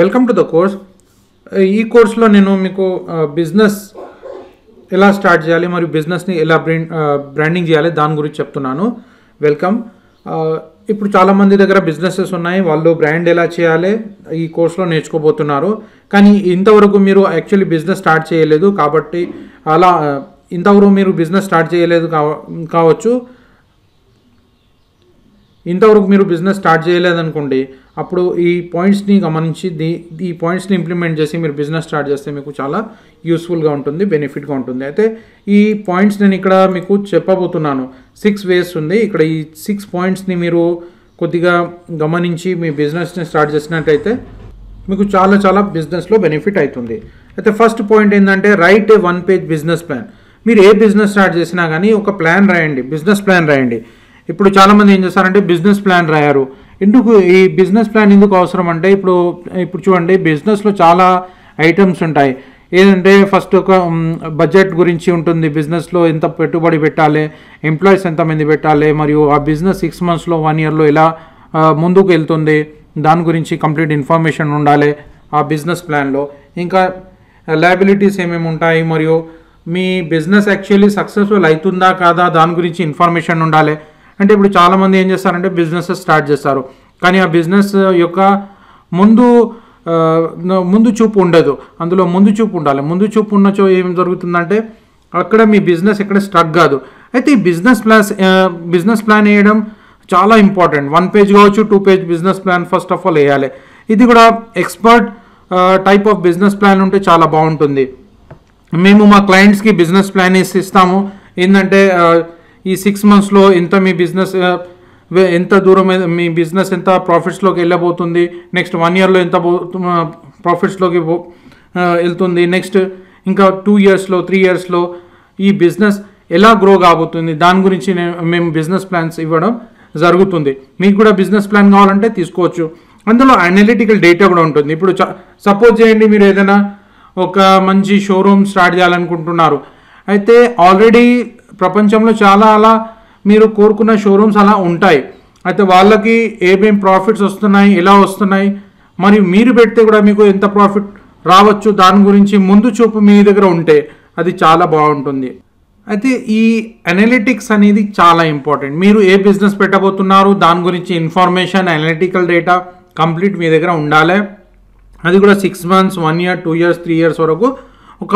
Welcome to the course. ఈ కోర్సులో నేను మీకు బిజినెస్ ఎలా స్టార్ట్ చేయాలి మరియు బిజినెస్ని ఎలా బ్రాండింగ్ చేయాలి దాని గురించి చెప్తున్నాను. వెల్కమ్. ఇప్పుడు చాలామంది దగ్గర బిజినెసెస్ ఉన్నాయి, వాళ్ళు బ్రాండ్ ఎలా చేయాలి ఈ కోర్సులో నేర్చుకోబోతున్నారు. కానీ ఇంతవరకు మీరు యాక్చువల్లీ బిజినెస్ స్టార్ట్ చేయలేదు కాబట్టి అలా ఇంతవరకు మీరు బిజినెస్ స్టార్ట్ చేయలేదు కావచ్చు. ఇంతవరకు మీరు బిజినెస్ స్టార్ట్ చేయలేదనుకోండి, అప్పుడు ఈ పాయింట్స్ని గమనించి ఈ పాయింట్స్ని ఇంప్లిమెంట్ చేసి మీరు బిజినెస్ స్టార్ట్ చేస్తే మీకు చాలా యూస్ఫుల్గా ఉంటుంది, బెనిఫిట్గా ఉంటుంది. అయితే ఈ పాయింట్స్ నేను ఇక్కడ మీకు చెప్పబోతున్నాను. 6 వేస్ ఉంది. ఇక్కడ ఈ 6 పాయింట్స్ని మీరు కొద్దిగా గమనించి మీ బిజినెస్ని స్టార్ట్ చేసినట్టయితే మీకు చాలా చాలా బిజినెస్లో బెనిఫిట్ అవుతుంది. అయితే ఫస్ట్ పాయింట్ ఏంటంటే write a 1 page business plan. మీరు ఏ బిజినెస్ స్టార్ట్ చేసినా కానీ ఒక ప్లాన్ రాయండి, బిజినెస్ ప్లాన్ రాయండి. ఇప్పుడు చాలామంది ఏం చేస్తారంటే బిజినెస్ ప్లాన్ రాయారు. ఎందుకు ఈ బిజినెస్ ప్లాన్ ఎందుకు అవసరం అంటే ఇప్పుడు చూడండి, బిజినెస్లో చాలా ఐటమ్స్ ఉంటాయి. ఏంటంటే ఫస్ట్ ఒక బడ్జెట్ గురించి ఉంటుంది, బిజినెస్లో ఎంత పెట్టుబడి పెట్టాలి, ఎంప్లాయీస్ ఎంతమంది పెట్టాలి, మరియు ఆ బిజినెస్ 6 monthsలో 1 yearలో ఎలా ముందుకు వెళ్తుంది దాని గురించి కంప్లీట్ ఇన్ఫర్మేషన్ ఉండాలి ఆ బిజినెస్ ప్లాన్లో. ఇంకా లయబిలిటీస్ ఏమేమి ఉంటాయి, మరియు మీ బిజినెస్ యాక్చువల్లీ సక్సెస్ఫుల్ అవుతుందా కాదా దాని గురించి ఇన్ఫర్మేషన్ ఉండాలి. అంటే ఇప్పుడు చాలామంది ఏం చేస్తారంటే బిజినెస్ స్టార్ట్ చేస్తారు, కానీ ఆ బిజినెస్ యొక్క ముందు చూపు ఉండదు. అందులో ముందు చూపు ఉండాలి. ముందు చూపు ఉన్నచో ఏం జరుగుతుందంటే అక్కడ మీ బిజినెస్ ఎక్కడ స్ట్రక్ కాదు. అయితే ఈ బిజినెస్ ప్లాన్ వేయడం చాలా ఇంపార్టెంట్. 1 పేజ్ కావచ్చు, 2 page business plan first of all వేయాలి. ఇది కూడా expert type of business plan ఉంటే చాలా బాగుంటుంది. మేము మా క్లయింట్స్కి బిజినెస్ ప్లాన్ వేసి ఇస్తాము. ఏంటంటే ఈ 6 monthsలో ఎంత మీ బిజినెస్ ఎంత దూరం, మీ బిజినెస్ ఎంత ప్రాఫిట్స్లోకి వెళ్ళబోతుంది, నెక్స్ట్ 1 yearలో ఎంత ప్రాఫిట్స్లోకి వెళ్తుంది, నెక్స్ట్ ఇంకా 2 yearsలో 3 yearsలో ఈ బిజినెస్ ఎలా గ్రో కాబోతుంది దాని గురించి మేము బిజినెస్ ప్లాన్స్ ఇవ్వడం జరుగుతుంది. మీకు కూడా బిజినెస్ ప్లాన్ కావాలంటే తీసుకోవచ్చు. అందులో అనలిటికల్ డేటా కూడా ఉంటుంది. ఇప్పుడు సపోజ్ చేయండి మీరు ఏదైనా ఒక మంచి షోరూమ్ స్టార్ట్ చేయాలనుకుంటున్నారు. అయితే ఆల్రెడీ ప్రపంచంలో చాలా అలా మీరు కోరుకున్న షోరూమ్స్ అలా ఉంటాయి. అయితే వాళ్ళకి ఏమేమి ప్రాఫిట్స్ వస్తున్నాయి, ఎలా వస్తున్నాయి, మరియు మీరు పెడితే కూడా మీకు ఎంత ప్రాఫిట్ రావచ్చు దాని గురించి ముందు చూపు మీ దగ్గర ఉంటే అది చాలా బాగుంటుంది. అయితే ఈ అనలిటిక్స్ అనేది చాలా ఇంపార్టెంట్. మీరు ఏ బిజినెస్ పెట్టబోతున్నారు దాని గురించి ఇన్ఫర్మేషన్, అనలిటికల్ డేటా కంప్లీట్ మీ దగ్గర ఉండాలి. అది కూడా 6 months, 1 year, 2 years, 3 years వరకు ఒక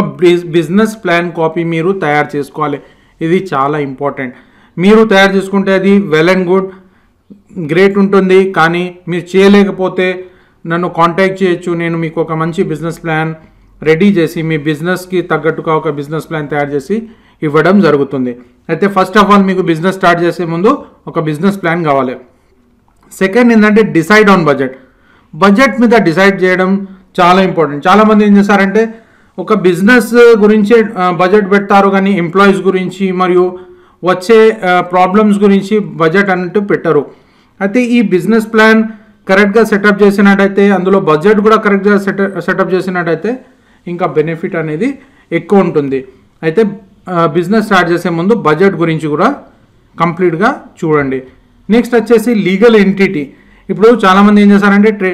బిజినెస్ ప్లాన్ కాపీ మీరు తయారు చేసుకోవాలి. ఇది చాలా ఇంపార్టెంట్. మీరు తయారు చేసుకుంటే అది వెల్ అండ్ గుడ్, గ్రేట్ ఉంటుంది. కానీ మీరు చేయలేకపోతే నన్ను కాంటాక్ట్ చేయొచ్చు. నేను మీకు ఒక మంచి బిజినెస్ ప్లాన్ రెడీ చేసి మీ బిజినెస్కి తగ్గట్టుగా ఒక బిజినెస్ ప్లాన్ తయారు చేసి ఇవ్వడం జరుగుతుంది. అయితే ఫస్ట్ ఆఫ్ ఆల్ మీకు బిజినెస్ స్టార్ట్ చేసే ముందు ఒక బిజినెస్ ప్లాన్ కావాలి. సెకండ్ ఏంటంటే డిసైడ్ ఆన్ బడ్జెట్. బడ్జెట్ మీద డిసైడ్ చేయడం చాలా ఇంపార్టెంట్. చాలామంది ఏం చేస్తారంటే ఒక బిజినెస్ గురించి బడ్జెట్ పెడతారు, కానీ ఎంప్లాయీస్ గురించి మరియు వచ్చే ప్రాబ్లమ్స్ గురించి బడ్జెట్ అన్నట్టు పెట్టరు. అయితే ఈ బిజినెస్ ప్లాన్ కరెక్ట్గా సెటప్ చేసినట్టయితే, అందులో బడ్జెట్ కూడా కరెక్ట్గా సెటప్ చేసినట్టయితే ఇంకా బెనిఫిట్ అనేది ఎక్కువ ఉంటుంది. అయితే బిజినెస్ స్టార్ట్ చేసే ముందు బడ్జెట్ గురించి కూడా కంప్లీట్గా చూడండి. నెక్స్ట్ వచ్చేసి లీగల్ ఎంటిటీ. ఇప్పుడు చాలామంది ఏం చేస్తారంటే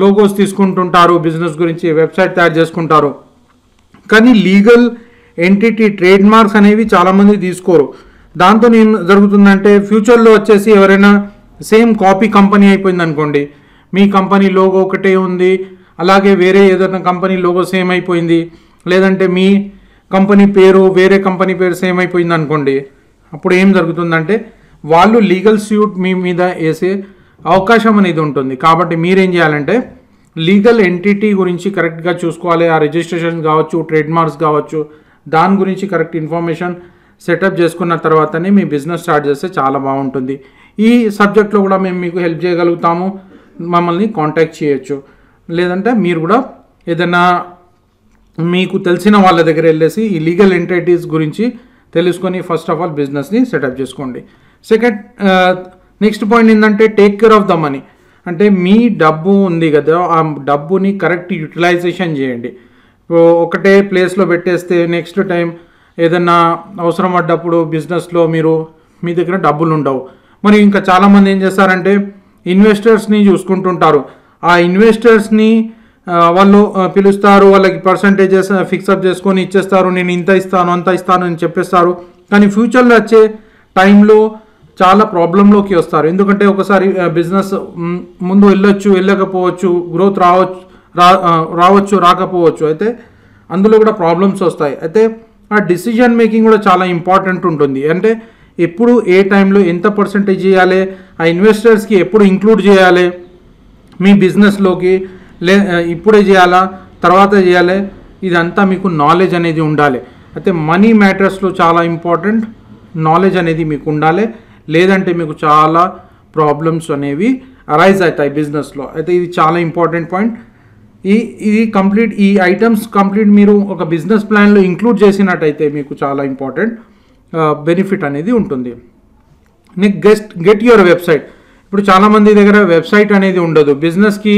లోగోస్ తీసుకుంటుంటారు, బిజినెస్ గురించి వెబ్సైట్ తయారు చేసుకుంటారు, కానీ లీగల్ ఎంటిటీ, ట్రేడ్ మార్క్స్ అనేవి చాలామంది తీసుకోరు. దాంతో ఏం జరుగుతుందంటే ఫ్యూచర్లో వచ్చేసి ఎవరైనా సేమ్ కాపీ కంపెనీ అయిపోయింది అనుకోండి, మీ కంపెనీ లోగో ఒకటే ఉంది, అలాగే వేరే ఏదైనా కంపెనీ లోగో సేమ్ అయిపోయింది, లేదంటే మీ కంపెనీ పేరు వేరే కంపెనీ పేరు సేమ్ అయిపోయింది అనుకోండి, అప్పుడు ఏం జరుగుతుందంటే వాళ్ళు లీగల్ సూట్ మీ మీద వేసే అవకాశం అనేది ఉంటుంది. కాబట్టి మీరేం చేయాలంటే లీగల్ ఎంటిటీ గురించి కరెక్ట్గా చూసుకోవాలి. ఆ రిజిస్ట్రేషన్ కావచ్చు, ట్రేడ్ మార్క్స్ కావచ్చు, దాని గురించి కరెక్ట్ ఇన్ఫర్మేషన్ సెటప్ చేసుకున్న తర్వాతనే మీ బిజినెస్ స్టార్ట్ చేస్తే చాలా బాగుంటుంది. ఈ సబ్జెక్ట్లో కూడా మేము మీకు హెల్ప్ చేయగలుగుతాము. మమ్మల్ని కాంటాక్ట్ చేయొచ్చు. లేదంటే మీరు కూడా ఏదైనా మీకు తెలిసిన వాళ్ళ దగ్గర వెళ్ళేసి ఈ లీగల్ ఎంటిటీస్ గురించి తెలుసుకొని ఫస్ట్ ఆఫ్ ఆల్ బిజినెస్ని సెటప్ చేసుకోండి. సెకండ్, నెక్స్ట్ పాయింట్ ఏంటంటే take care of the money. అంటే మీ డబ్బు ఉంది కదా, ఆ డబ్బుని కరెక్ట్ యూటిలైజేషన్ చేయండి. ఒకటే ప్లేస్లో పెట్టేస్తే నెక్స్ట్ టైం ఏదన్నా అవసరం పడ్డప్పుడు బిజినెస్లో మీ దగ్గర డబ్బులు ఉండవు. మరి ఇంకా చాలామంది ఏం చేస్తారంటే ఇన్వెస్టర్స్ని చూసుకుంటుంటారు. ఆ इन्वेस्टर्स नी वालू पिलुस्तारू वाली पर्सेंटेजेस फिक्सअप चेसुकोनी इच्चेस्तारू नेनु इंत इस्तानु अंत इस्तानु अनि चेप्पेस्तारू कानी फ्यूचर लो वच्चे टाइम लो चाला प्रॉब्लम लोकी वस्तारू एंदुकंटे ओकसारी बिजनेस मुंदु वेल्लొచ్చు वेल्लकपोवच्चु ग्रोथ रावच्चु राकपोवच्चु अयिते अंदुलो कूडा प्रॉब्लम्स वस्तायि अयिते आ डिसीजन मेकिंग कूडा चाला इंपार्टेंट उंटुंदी अंटे एप्पुडु ए टाइम लो एंत पर्सेंटेज चेयाले आ इन्वेस्टर्स की एप्पुडु इंक्लूड चेयाले మీ బిజినెస్ లోకి ఇప్పుడే చేయాలా తర్వాత చేయాలి ఇదంతా మీకు నాలెడ్జ్ అనేది ఉండాలి అంటే మనీ మ్యాటర్స్ లో చాలా ఇంపార్టెంట్ నాలెడ్జ్ అనేది మీకు ఉండాలి లేదంటే మీకు చాలా ప్రాబ్లమ్స్ అనేవి అరైజ్ అవుతాయి బిజినెస్ లో అయితే ఇది చాలా ఇంపార్టెంట్ పాయింట్ ఇది కంప్లీట్ ఈ ఐటమ్స్ కంప్లీట్ మీరు ఒక బిజినెస్ ప్లాన్ లో ఇంక్లూడ్ చేసినట్లయితే మీకు చాలా ఇంపార్టెంట్ బెనిఫిట్ అనేది ఉంటుంది నెక్స్ట్ గెట్ యువర్ వెబ్‌సైట్ ఇప్పుడు చాలా మంది దగ్గర వెబ్‌సైట్ అనేది ఉండదు బిజినెస్ కి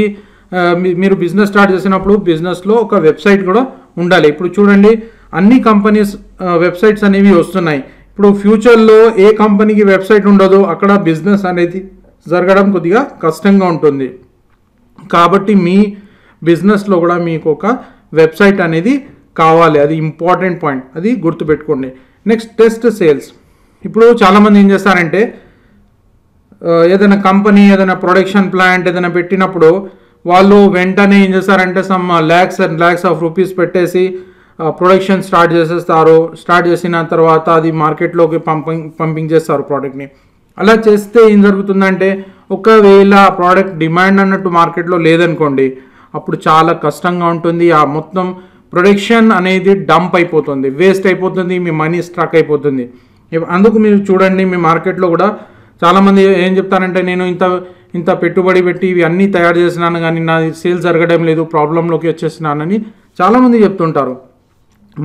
మీరు బిజినెస్ స్టార్ట్ చేసినప్పుడు బిజినెస్ లో ఒక వెబ్‌సైట్ కూడా ఉండాలి ఇప్పుడు చూడండి అన్ని కంపెనీస్ వెబ్‌సైట్స్ అనేవి వస్తున్నాయి ఇప్పుడు ఫ్యూచర్ లో ఏ కంపెనీకి వెబ్‌సైట్ ఉండదో అక్కడ బిజినెస్ అనేది జరగడం కొద్దిగా కష్టంగా ఉంటుంది కాబట్టి మీ బిజినెస్ లో కూడా మీకు ఒక వెబ్‌సైట్ అనేది కావాలి అది ఇంపార్టెంట్ పాయింట్ అది గుర్తు పెట్టుకోండి నెక్స్ట్ టెస్ట్ సేల్స్ ఇప్పుడు చాలా మంది ఏం చేస్తారంటే ఏదైనా కంపెనీ ఏదైనా ప్రొడక్షన్ ప్లాంట్ ఏదైనా పెట్టినప్పుడు వాళ్ళు వెంటనే ఏం చేస్తారంటే some lakhs and lakhs of rupees పెట్టేసి ప్రొడక్షన్ స్టార్ట్ చేసేస్తారు స్టార్ట్ చేసిన తర్వాత అది మార్కెట్లోకి పంపింగ్ చేస్తారు ప్రోడక్ట్ ని అలా చేస్తే ఏం జరుగుతుందంటే ఒకవేళ ప్రోడక్ట్ డిమాండ్ అన్నట్టు మార్కెట్ లో లేదనుకోండి అప్పుడు చాలా కష్టంగా ఉంటుంది ఆ మొత్తం ప్రొడక్షన్ అనేది డంప్ అయిపోతుంది వేస్ట్ అయిపోతుంది మీ మనీ స్ట్రక్ అయిపోతుంది అందుకు మీరు చూడండి మీ మార్కెట్ లో కూడా చాలా మంది ఏం చెప్తారంటే నేను ఇంత ఇంత పెట్టుబడి పెట్టి ఇవి అన్ని తయారు చేసినాను కానీ నా సేల్స్ జరగడం లేదు ప్రాబ్లంలోకి వచ్చేసినానని చాలా మంది చెప్తుంటారు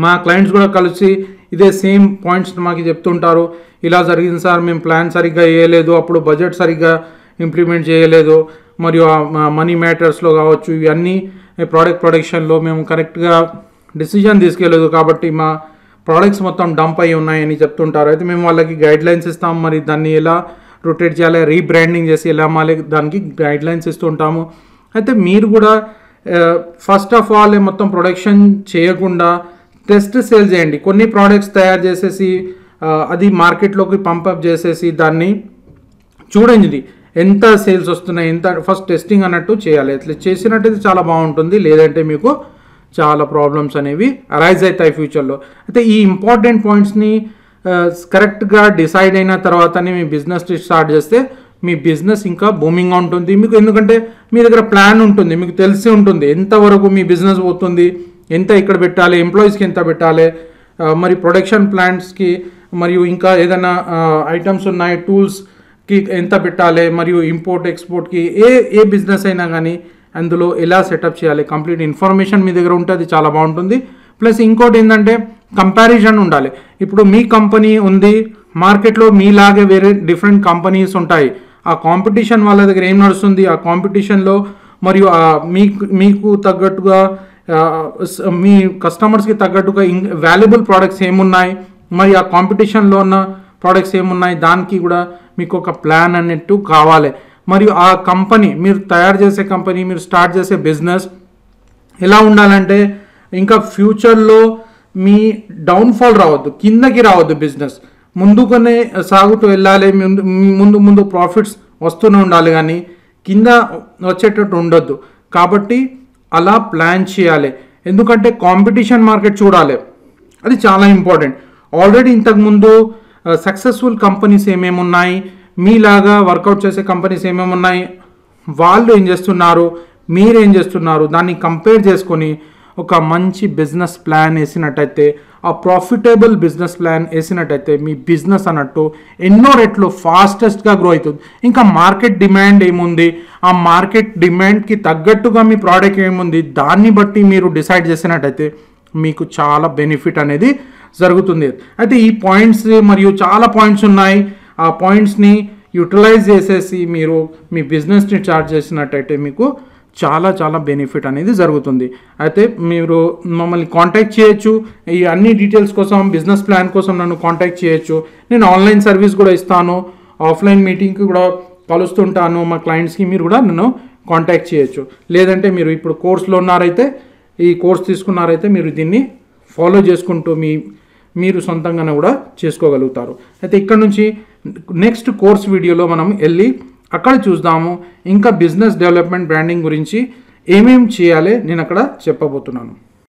మా క్లయింట్స్ కూడా కలిసి ఇదే సేమ్ పాయింట్స్ మాకు చెప్తుంటారు ఇలా జరిగింది సార్ మేము ప్లాన్ సరిగ్గా చేయలేదు అప్పుడు బడ్జెట్ సరిగ్గా ఇంప్లిమెంట్ చేయలేదు మరియు మనీ మ్యాటర్స్లో కావచ్చు ఇవన్నీ ప్రోడక్ట్ ప్రొడక్షన్లో మేము కరెక్ట్గా డిసిజన్ తీసుకోలేదు కాబట్టి మా ప్రోడక్ట్స్ మొత్తం డంప్ అయి ఉన్నాయని చెప్తుంటారు అయితే మేము వాళ్ళకి గైడ్ లైన్స్ ఇస్తాం మరి దాన్ని ఎలా రొటేట్ చేయాలి రీబ్రాండింగ్ చేసి ఎలా మాలి దానికి గైడ్ లైన్స్ ఇస్తుంటాము అయితే మీరు కూడా ఫస్ట్ ఆఫ్ ఆల్ మొత్తం ప్రొడక్షన్ చేయకుండా టెస్ట్ సేల్ చేయండి కొన్ని ప్రోడక్ట్స్ తయారు చేసేసి అది మార్కెట్లోకి పంపప్ చేసేసి దాన్ని చూడండి ఎంత సేల్స్ వస్తున్నాయి ఎంత ఫస్ట్ టెస్టింగ్ అన్నట్టు చేయాలి అట్లా చేసినట్టయితే చాలా బాగుంటుంది లేదంటే మీకు చాలా ప్రాబ్లమ్స్ అనేవి అరైజ్ అవుతాయి ఫ్యూచర్లో అయితే ఈ ఇంపార్టెంట్ పాయింట్స్ని కరెక్ట్గా డిసైడ్ అయిన తర్వాతనే మీ బిజినెస్ స్టార్ట్ చేస్తే మీ బిజినెస్ ఇంకా బూమింగ్గా ఉంటుంది మీకు ఎందుకంటే మీ దగ్గర ప్లాన్ ఉంటుంది మీకు తెలిసి ఉంటుంది ఎంతవరకు మీ బిజినెస్ పోతుంది ఎంత ఇక్కడ పెట్టాలి ఎంప్లాయీస్కి ఎంత పెట్టాలి మరి ప్రొడక్షన్ ప్లాంట్స్కి మరియు ఇంకా ఏదైనా ఐటమ్స్ ఉన్నాయి టూల్స్కి ఎంత పెట్టాలి మరియు ఇంపోర్ట్ ఎక్స్పోర్ట్కి ఏ ఏ బిజినెస్ అయినా కానీ అందులో ఎలా సెటప్ చేయాలి కంప్లీట్ ఇన్ఫర్మేషన్ మీ దగ్గర ఉంటే అది చాలా బాగుంటుంది ప్లస్ ఇంకోటి ఏంటంటే కంపారిజన్ ఉండాలి ఇప్పుడు మీ కంపెనీ ఉంది మార్కెట్లో మీలాగే వేరే డిఫరెంట్ కంపెనీస్ ఉంటాయి ఆ కాంపిటీషన్ వాళ్ళ దగ్గర ఏం నడుస్తుంది ఆ కాంపిటీషన్లో మరియు మీకు తగ్గట్టుగా మీ కస్టమర్స్కి తగ్గట్టుగా వాల్యుబుల్ ప్రోడక్ట్స్ ఏమున్నాయి మరి ఆ కాంపిటీషన్లో ఉన్న ప్రోడక్ట్స్ ఏమున్నాయి దానికి కూడా మీకు ఒక ప్లాన్ అన్నట్టు కావాలి మరియు ఆ కంపెనీ మీరు తయారు చేసే కంపెనీ మీరు స్టార్ట్ చేసే బిజినెస్ ఎలా ఉండాలంటే ఇంకా ఫ్యూచర్లో మీ డౌన్ఫాల్ రావద్దు కిందకి రావద్దు బిజినెస్ ముందుకునే సాగుతూ వెళ్ళాలి ముందు ముందు ప్రాఫిట్స్ వస్తూనే ఉండాలి కానీ కింద వచ్చేటట్టు ఉండొద్దు కాబట్టి అలా ప్లాన్ చేయాలి ఎందుకంటే కాంపిటీషన్ మార్కెట్ చూడాలి అది చాలా ఇంపార్టెంట్ ఆల్రెడీ ఇంతకుముందు సక్సెస్ఫుల్ కంపెనీస్ ఏమేమి ఉన్నాయి మీలాగా వర్కౌట్ చేసే కంపెనీస్ ఏమేమి ఉన్నాయి వాళ్ళు ఏం చేస్తున్నారు మీరేం చేస్తున్నారు దాన్ని కంపేర్ చేసుకొని ఒక మంచి బిజినెస్ ప్లాన్ వేసినట్టయితే ఆ ప్రాఫిటబుల్ బిజినెస్ ప్లాన్ వేసినట్టయితే మీ బిజినెస్ అన్నట్టు ఎన్నో రెట్లు ఫాస్టెస్ట్గా గ్రో అవుతుంది ఇంకా మార్కెట్ డిమాండ్ ఏముంది ఆ మార్కెట్ డిమాండ్కి తగ్గట్టుగా మీ ప్రోడక్ట్ ఏముంది దాన్ని బట్టి మీరు డిసైడ్ చేసినట్టయితే మీకు చాలా బెనిఫిట్ అనేది జరుగుతుంది అయితే ఈ పాయింట్స్ మరియు చాలా పాయింట్స్ ఉన్నాయి ఆ పాయింట్స్ని యూటిలైజ్ చేసేసి మీరు మీ బిజినెస్ని స్టార్ట్ చేసినట్టయితే మీకు చాలా చాలా బెనిఫిట్ అనేది జరుగుతుంది అయితే మీరు మమ్మల్ని కాంటాక్ట్ చేయొచ్చు ఈ అన్ని డీటెయిల్స్ కోసం బిజినెస్ ప్లాన్ కోసం నన్ను కాంటాక్ట్ చేయొచ్చు నేను ఆన్లైన్ సర్వీస్ కూడా ఇస్తాను ఆఫ్లైన్ మీటింగ్కి కూడా కలుస్తుంటాను మా క్లయింట్స్కి మీరు కూడా నన్ను కాంటాక్ట్ చేయొచ్చు. లేదంటే మీరు ఇప్పుడు కోర్సులో ఉన్నారైతే ఈ కోర్స్ తీసుకున్నారైతే మీరు దీన్ని ఫాలో చేసుకుంటూ మీరు సొంతంగానే కూడా చేసుకోగలుగుతారు. అయితే ఇక్కడ నుంచి నెక్స్ట్ కోర్స్ వీడియోలో మనం వెళ్ళి అక్కడ చూద్దాము ఇంకా బిజినెస్ డెవలప్మెంట్ బ్రాండింగ్ గురించి ఏమేం చేయాలి నేను అక్కడ చెప్పబోతున్నాను.